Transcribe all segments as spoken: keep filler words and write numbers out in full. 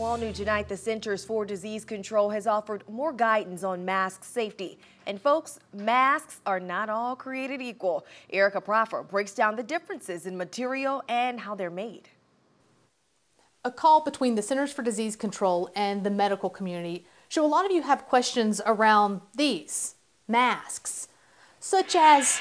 Well, all new tonight, the Centers for Disease Control has offered more guidance on mask safety. And folks, masks are not all created equal. Erica Proffer breaks down the differences in material and how they're made. A call between the Centers for Disease Control and the medical community. So a lot of you have questions around these masks, such as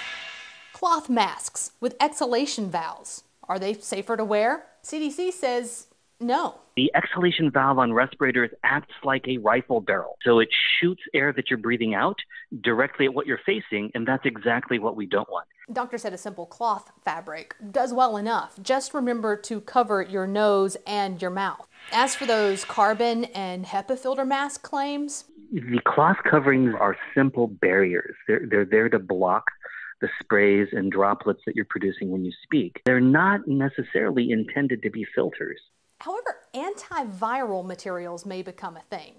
cloth masks with exhalation valves. Are they safer to wear? C D C says no. The exhalation valve on respirators acts like a rifle barrel. So it shoots air that you're breathing out directly at what you're facing, and that's exactly what we don't want. Doctor said a simple cloth fabric does well enough. Just remember to cover your nose and your mouth. As for those carbon and HEPA filter mask claims, the cloth coverings are simple barriers. They're, they're there to block the sprays and droplets that you're producing when you speak. They're not necessarily intended to be filters. However, antiviral materials may become a thing.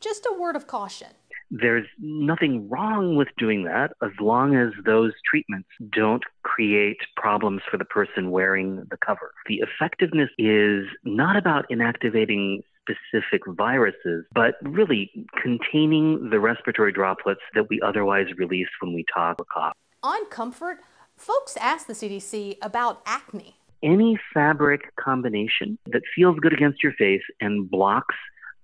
Just a word of caution. There's nothing wrong with doing that as long as those treatments don't create problems for the person wearing the cover. The effectiveness is not about inactivating specific viruses, but really containing the respiratory droplets that we otherwise release when we talk or cough. On comfort, folks asked the C D C about acne. Any fabric combination that feels good against your face and blocks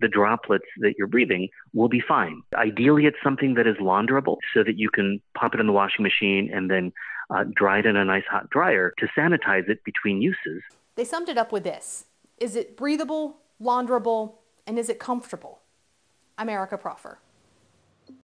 the droplets that you're breathing will be fine. Ideally, it's something that is launderable so that you can pop it in the washing machine and then uh, dry it in a nice hot dryer to sanitize it between uses. They summed it up with this. Is it breathable, launderable, and is it comfortable? I'm Erica Proffer.